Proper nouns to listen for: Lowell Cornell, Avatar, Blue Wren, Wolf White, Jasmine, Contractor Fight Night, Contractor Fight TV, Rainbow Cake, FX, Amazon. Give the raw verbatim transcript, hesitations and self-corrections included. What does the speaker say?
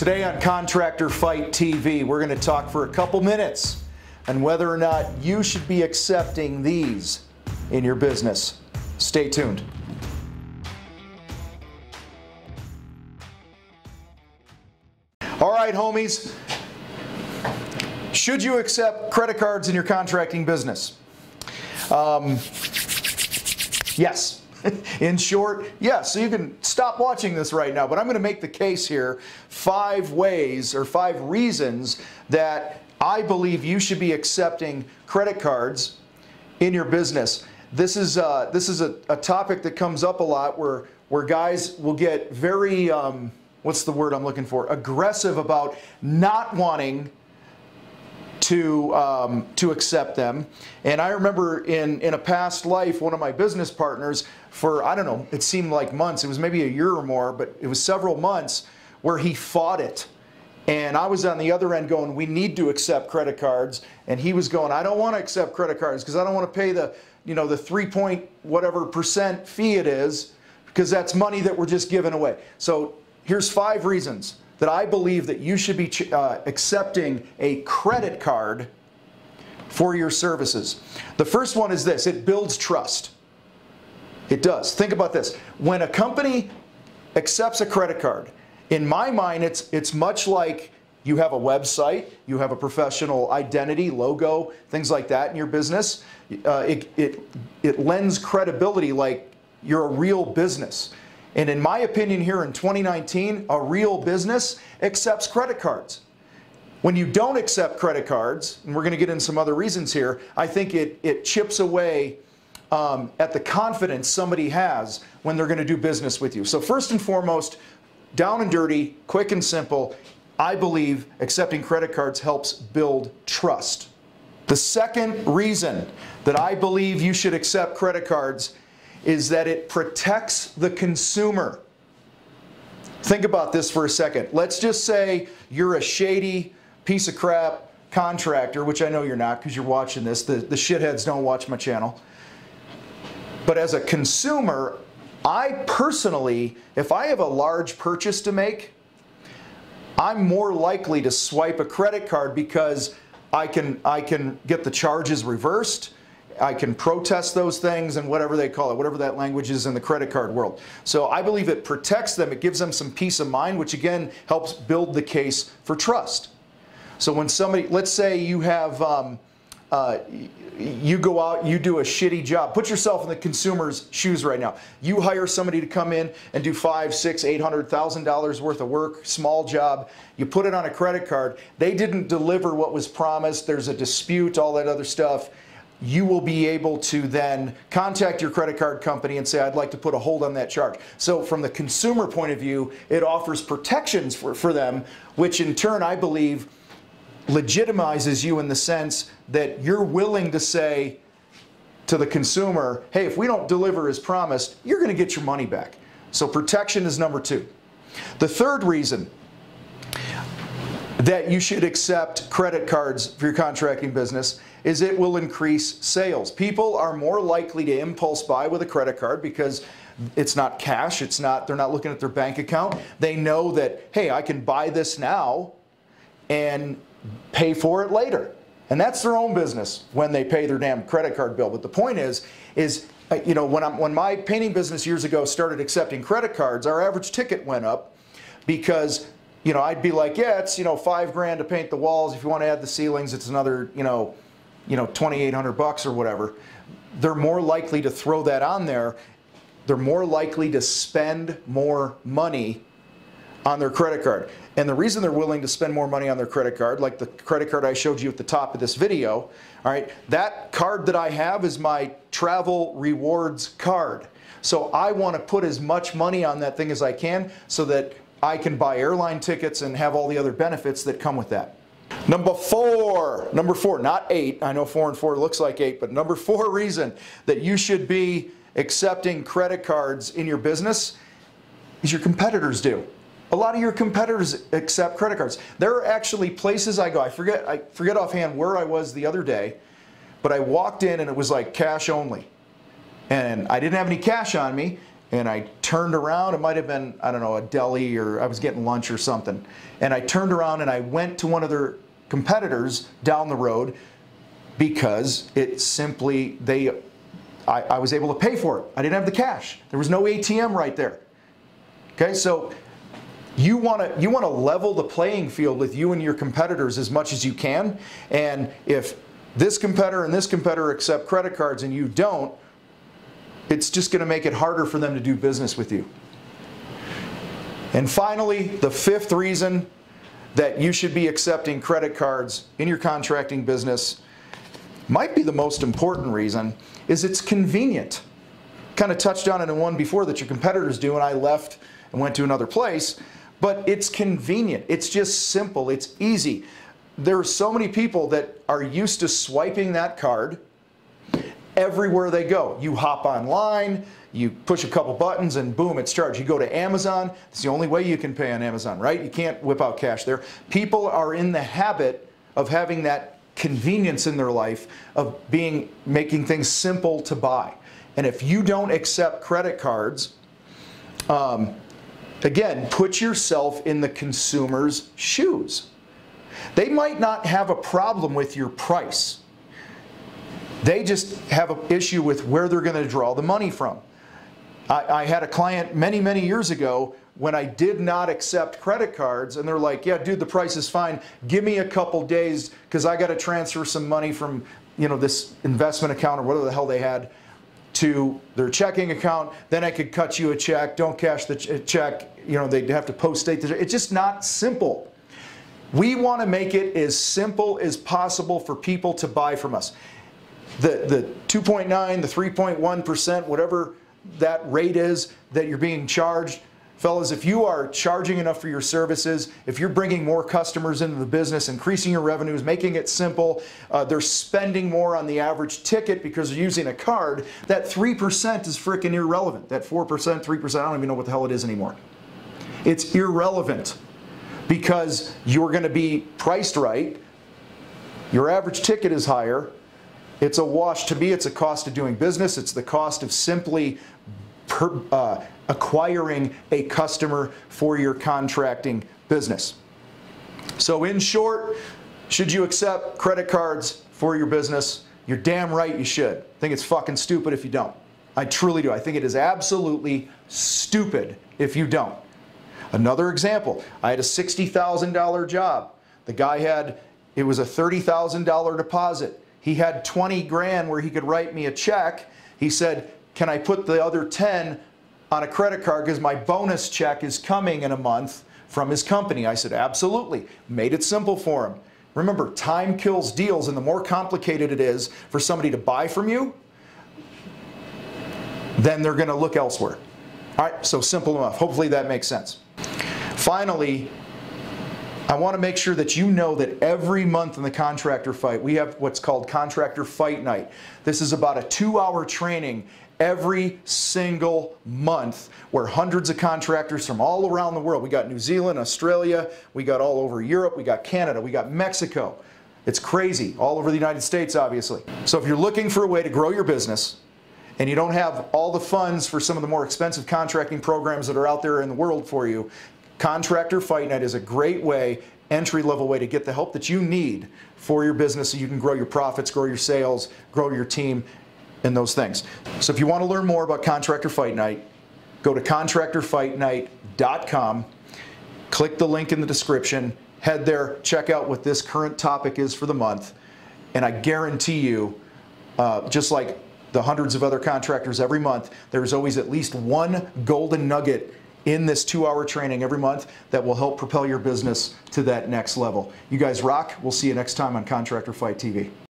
Today on Contractor Fight T V, we're going to talk for a couple minutes on whether or not you should be accepting these in your business. Stay tuned. All right, homies. Should you accept credit cards in your contracting business? Um, yes. In short, yes, yeah, so you can stop watching this right now, but I'm going to make the case here, five ways or five reasons that I believe you should be accepting credit cards in your business. This is, uh, this is a, a topic that comes up a lot where, where guys will get very, um, what's the word I'm looking for, aggressive about not wanting to um, to accept them. And I remember in in a past life, one of my business partners, for I don't know, it seemed like months, it was maybe a year or more, but it was several months where he fought it. And I was on the other end going, we need to accept credit cards, and he was going, I don't want to accept credit cards because I don't want to pay the, you know, the three point whatever percent fee it is, because that's money that we're just giving away. So here's five reasons that I believe that you should be uh, accepting a credit card for your services. The first one is this: it builds trust. It does. Think about this. When a company accepts a credit card, in my mind, it's, it's much like you have a website, you have a professional identity, logo, things like that in your business. Uh, it, it, it lends credibility, like you're a real business. And in my opinion, here in twenty nineteen, a real business accepts credit cards. When you don't accept credit cards, and we're going to get in some other reasons here, I think it, it chips away um, at the confidence somebody has when they're going to do business with you. So first and foremost, down and dirty, quick and simple, I believe accepting credit cards helps build trust. The second reason that I believe you should accept credit cards is that it protects the consumer. Think about this for a second. Let's just say you're a shady piece of crap contractor, which I know you're not because you're watching this. The, the shitheads don't watch my channel. But as a consumer, I personally, if I have a large purchase to make, I'm more likely to swipe a credit card because I can, I can get the charges reversed. I can protest those things and whatever they call it, whatever that language is in the credit card world. So I believe it protects them. It gives them some peace of mind, which again helps build the case for trust. So when somebody, let's say you have, um, uh, you go out, you do a shitty job. Put yourself in the consumer's shoes right now. You hire somebody to come in and do five, six, eight hundred thousand dollars worth of work, small job. You put it on a credit card. They didn't deliver what was promised. There's a dispute, all that other stuff. You will be able to then contact your credit card company and say, I'd like to put a hold on that charge. So from the consumer point of view, it offers protections for, for them, which in turn, I believe, legitimizes you in the sense that you're willing to say to the consumer, hey, if we don't deliver as promised, you're going to get your money back. So protection is number two. The third reason that you should accept credit cards for your contracting business is it will increase sales. People are more likely to impulse buy with a credit card because it's not cash, it's not, they're not looking at their bank account. They know that, hey, I can buy this now and pay for it later. And that's their own business when they pay their damn credit card bill. But the point is, is you know, when, I'm, when my painting business years ago started accepting credit cards, our average ticket went up because you know, I'd be like, yeah, it's, you know, five grand to paint the walls. If you want to add the ceilings, it's another, you know, you know, twenty-eight hundred bucks or whatever. They're more likely to throw that on there. They're more likely to spend more money on their credit card. And the reason they're willing to spend more money on their credit card, like the credit card I showed you at the top of this video, all right, that card that I have is my travel rewards card. So I want to put as much money on that thing as I can so that I can buy airline tickets and have all the other benefits that come with that. Number four, number four, not eight. I know four and four looks like eight, but number four reason that you should be accepting credit cards in your business is your competitors do. A lot of your competitors accept credit cards. There are actually places I go, I forget, I forget offhand where I was the other day, but I walked in and it was like cash only. And I didn't have any cash on me. And I turned around, it might have been, I don't know, a deli, or I was getting lunch or something. And I turned around and I went to one of their competitors down the road because it simply, they, I, I was able to pay for it. I didn't have the cash. There was no A T M right there. Okay, so you want to you want to level the playing field with you and your competitors as much as you can. And if this competitor and this competitor accept credit cards and you don't, it's just going to make it harder for them to do business with you. And finally, the fifth reason that you should be accepting credit cards in your contracting business, might be the most important reason, is it's convenient. Kind of touched on it in one before that your competitors do, and I left and went to another place, but it's convenient. It's just simple. It's easy. There are so many people that are used to swiping that card everywhere they go. You hop online, you push a couple buttons, and boom, it's charged. You go to Amazon. It's the only way you can pay on Amazon, right? You can't whip out cash there. People are in the habit of having that convenience in their life of being making things simple to buy. And if you don't accept credit cards, um, again, put yourself in the consumer's shoes. They might not have a problem with your price. They just have an issue with where they're going to draw the money from. I, I had a client many, many years ago when I did not accept credit cards, and they're like, yeah, dude, the price is fine. Give me a couple days because I got to transfer some money from, you know, this investment account or whatever the hell they had to their checking account. Then I could cut you a check. Don't cash the ch check. You know, they'd have to post date. It's just not simple. We want to make it as simple as possible for people to buy from us. The two point nine, the three point one percent, whatever that rate is that you're being charged, fellas, if you are charging enough for your services, if you're bringing more customers into the business, increasing your revenues, making it simple, uh, they're spending more on the average ticket because they're using a card, that three percent is freaking irrelevant. That four percent, three percent, I don't even know what the hell it is anymore. It's irrelevant because you're going to be priced right, your average ticket is higher. It's a wash. To me, it's a cost of doing business. It's the cost of simply per, uh, acquiring a customer for your contracting business. So in short, should you accept credit cards for your business? You're damn right you should. I think it's fucking stupid if you don't. I truly do. I think it is absolutely stupid if you don't. Another example, I had a sixty thousand dollar job. The guy had, it was a thirty thousand dollar deposit. He had twenty grand where he could write me a check. He said, can I put the other ten on a credit card because my bonus check is coming in a month from his company? I said, absolutely. Made it simple for him. Remember, time kills deals, and the more complicated it is for somebody to buy from you, then they're going to look elsewhere. All right, so simple enough. Hopefully that makes sense. Finally, I want to make sure that you know that every month in the Contractor Fight, we have what's called Contractor Fight Night. This is about a two hour training every single month where hundreds of contractors from all around the world, we got New Zealand, Australia, we got all over Europe, we got Canada, we got Mexico. It's crazy, all over the United States, obviously. So if you're looking for a way to grow your business and you don't have all the funds for some of the more expensive contracting programs that are out there in the world for you, Contractor Fight Night is a great way, entry-level way to get the help that you need for your business so you can grow your profits, grow your sales, grow your team, and those things. So if you want to learn more about Contractor Fight Night, go to contractor fight night dot com, click the link in the description, head there, check out what this current topic is for the month, and I guarantee you, uh, just like the hundreds of other contractors every month, there's always at least one golden nugget in this two hour training every month that will help propel your business to that next level. You guys rock. We'll see you next time on Contractor Fight T V.